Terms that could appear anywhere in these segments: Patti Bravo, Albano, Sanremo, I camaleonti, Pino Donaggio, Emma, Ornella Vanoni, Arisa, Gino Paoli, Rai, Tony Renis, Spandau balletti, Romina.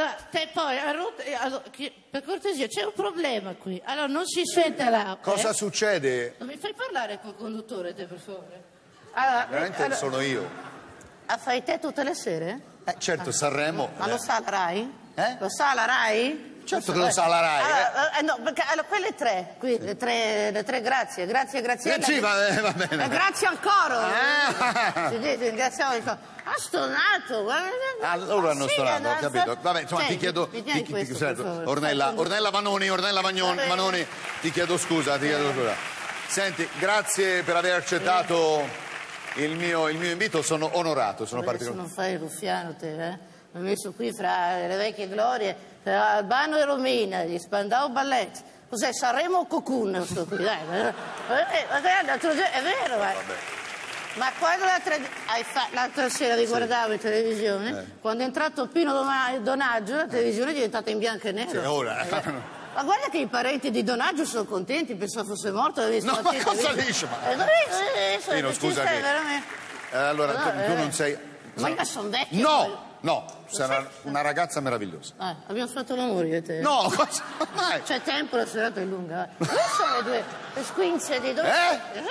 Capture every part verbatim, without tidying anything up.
Allora, te poi, allora, per cortesia, c'è un problema qui. Allora, non si sente la... Cosa eh? succede? Non mi fai parlare col conduttore, te, per favore? Allora, veramente allora, sono io. Ah, fai te tutte le sere? Eh, certo, ah. Sanremo... Ma eh. lo sa la Rai? Eh? Lo sa la Rai? Certo che lo sa la Rai. Allora, eh. no, perché, allora quelle tre, qui, sì. le tre, le tre grazie, grazie, grazie. Eh, sì, va, eh, va bene. Eh, grazie al coro. Ah. Sì, ringraziamo il coro. Ha stonato, guarda. Ah, loro hanno sì, stonato, ho capito. Vabbè, insomma, cioè, ti chiedo... Ti, ti, questo, ti, certo. Ornella, Ornella Vanoni, Ornella Vanoni, ti chiedo scusa, ti chiedo scusa. Senti, grazie per aver accettato il mio, il mio invito, sono onorato, sono particolarmente... Adesso non fai il ruffiano te, eh? Ho messo qui fra le vecchie glorie, fra Albano e Romina, gli Spandau balletti. Cos'è, Sanremo o Cocoon? Sto qui, dai. Eh, è vero, ma, ma quando l'altra sera vi guardavo in televisione, eh. quando è entrato Pino Donaggio, la televisione è diventata in bianco e nero. Sì, ora. Eh, ma guarda che i parenti di Donaggio sono contenti, pensavo fosse morto. No, ma cosa dici? Pino, scusa che... Allora, tu non sei... Ma io sono vecchio. No! No, sarà una ragazza meravigliosa. Ah, abbiamo fatto l'amore io e te. No, cosa? Mai. C'è tempo, la serata è lunga. Dove sono le due le squinze di dove? Eh? Le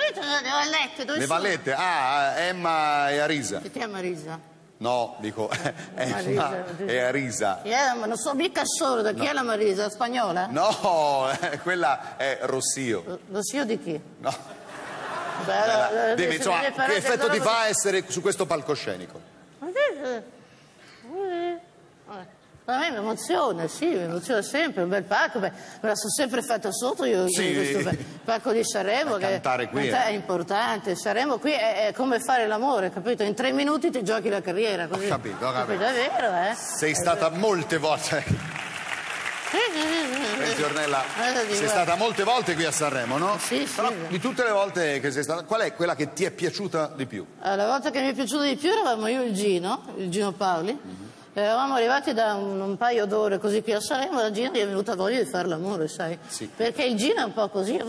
vallette, dove le sono? Vallette, ah, Emma e Arisa. Che ti chiama Arisa? No, dico, eh, Emma e Arisa. È, ma non so mica solo, da chi no. è la Marisa? La spagnola? No, eh, quella è Rossio. Rossio di chi? No. Beh, allora, dimmi, insomma, che effetto ti fa essere su questo palcoscenico? Ma che... Ma a me mi emoziona, sì, mi emoziona sempre, un bel palco, beh, me la sono sempre fatta sotto io sì. questo palco di Sanremo, che cantare qui è eh. importante, Sanremo qui è, è come fare l'amore, capito? In tre minuti ti giochi la carriera, così. Ho capito, ho capito. È vero, eh? Sei stata molte volte, sì, Ornella, sei stata molte volte qui a Sanremo, no? Sì, sì. Però di tutte le volte che sei stata, qual è quella che ti è piaciuta di più? Allora, la volta che mi è piaciuta di più eravamo io e il Gino, il Gino Paoli, mm-hmm. eravamo arrivati da un, un paio d'ore così qui a Sanremo, da Gino gli è venuta voglia di fare l'amore, sai? Sì. Perché il Gino è un po' così.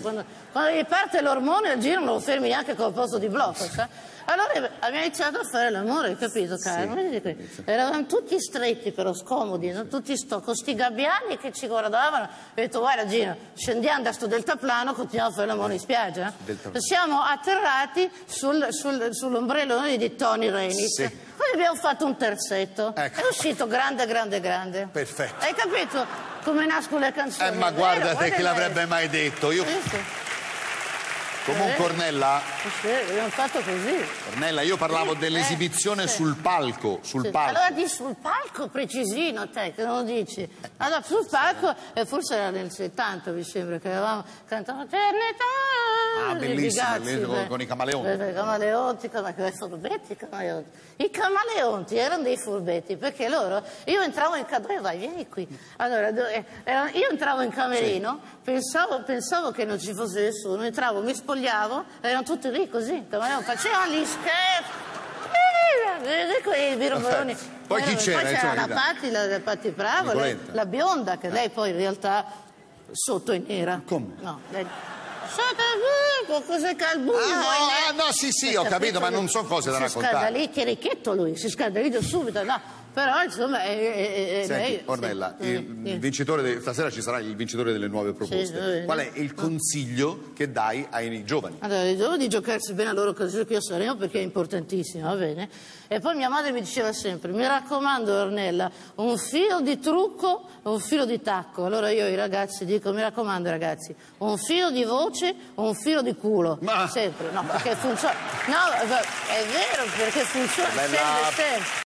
Quando, quando gli parte l'ormone, il Gino non lo fermi neanche col posto di blocco, sai? Allora abbiamo iniziato a fare l'amore, capito, caro? Sì. Eravamo tutti stretti, però scomodi, no? Tutti sto, con sti gabbiani che ci guardavano. Ho detto, guarda Gino, scendiamo da sto deltaplano, continuiamo a fare l'amore in spiaggia. Delta... Siamo atterrati sul, sul, sull'ombrellone di Tony Renis. Sì. Poi abbiamo fatto un terzetto. Ecco. È uscito grande, grande, grande. Perfetto. Hai capito come nascono le canzoni? Eh, ma guarda te, chi l'avrebbe mai detto? Io... Sì, sì. Comunque, Ornella, abbiamo fatto così. Ornella, io parlavo sì, dell'esibizione eh, sì. sul palco, sul sì. palco. Allora di sul palco precisino, te, che non lo dici. Allora, sul palco, eh, forse era nel settanta, mi sembra, che avevamo cantato Eternità. Ah, bellissimo, bellissimo, con i camaleonti. I camaleonti, i furbetti, i camaleonti. I camaleonti erano dei furbetti, perché loro, io entravo in camerino, vai, vieni qui. Allora, io entravo in camerino, sì. pensavo, pensavo che non ci fosse nessuno, entravo, mi spogliavo. Erano tutti lì così, facevano gli scherzi. Poi chi c'era? Poi c'era la Patti, la, la Patti Bravo, lei, la bionda, che lei poi in realtà sotto è nera. Come? No, lei... Cos'è Calbuno? Ah, no, no, sì, sì, ho capito, ma non so cose da raccontare. Si scandalì, chierichetto lui, si scandalizza subito, no. Però insomma è, è, è Senti, lei, Ornella, sì, il sì. vincitore de... stasera ci sarà il vincitore delle nuove proposte. Sì, qual è il consiglio che dai ai giovani? Allora, ai giovani di giocarsi bene la loro occasione qui a Sanremo, perché è importantissimo, va bene? E poi mia madre mi diceva sempre, mi raccomando Ornella, un filo di trucco, un filo di tacco. Allora io ai ragazzi dico, mi raccomando ragazzi, un filo di voce, un filo di culo. Ma... sempre, no, ma... perché funziona. No, è vero, perché funziona, bella... sempre, sempre.